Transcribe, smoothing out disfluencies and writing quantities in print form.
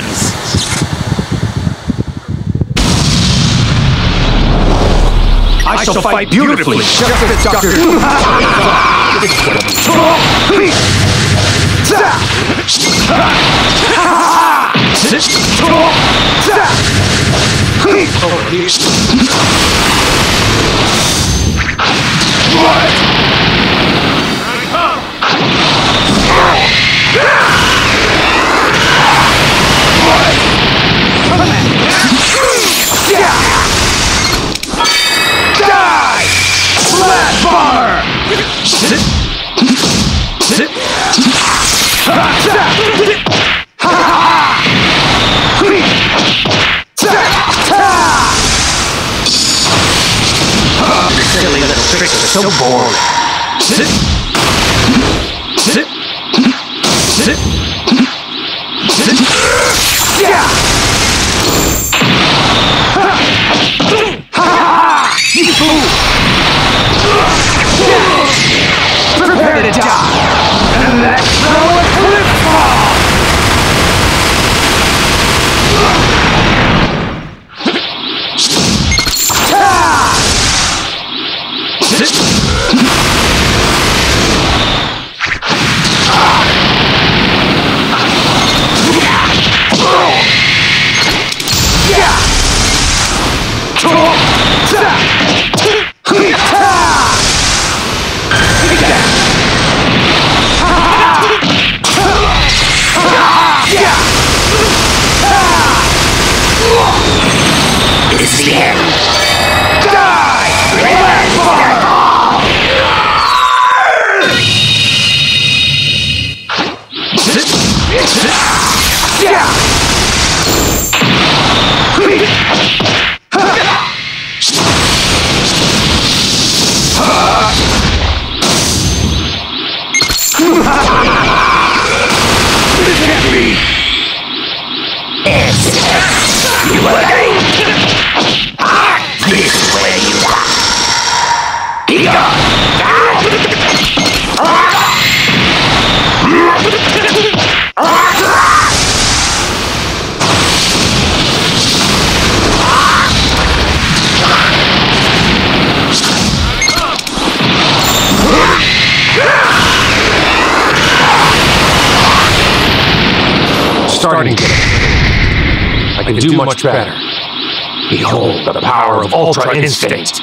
hands. I shall fight beautifully, just as Dr. Silly little tricks are so boring. Prepare to die, and let's throw a clip ball. It's the end. Die! Black ball! You are dying! This is where you die. Be gone. Starting today, I can do much better. Behold the power of Ultra Instinct.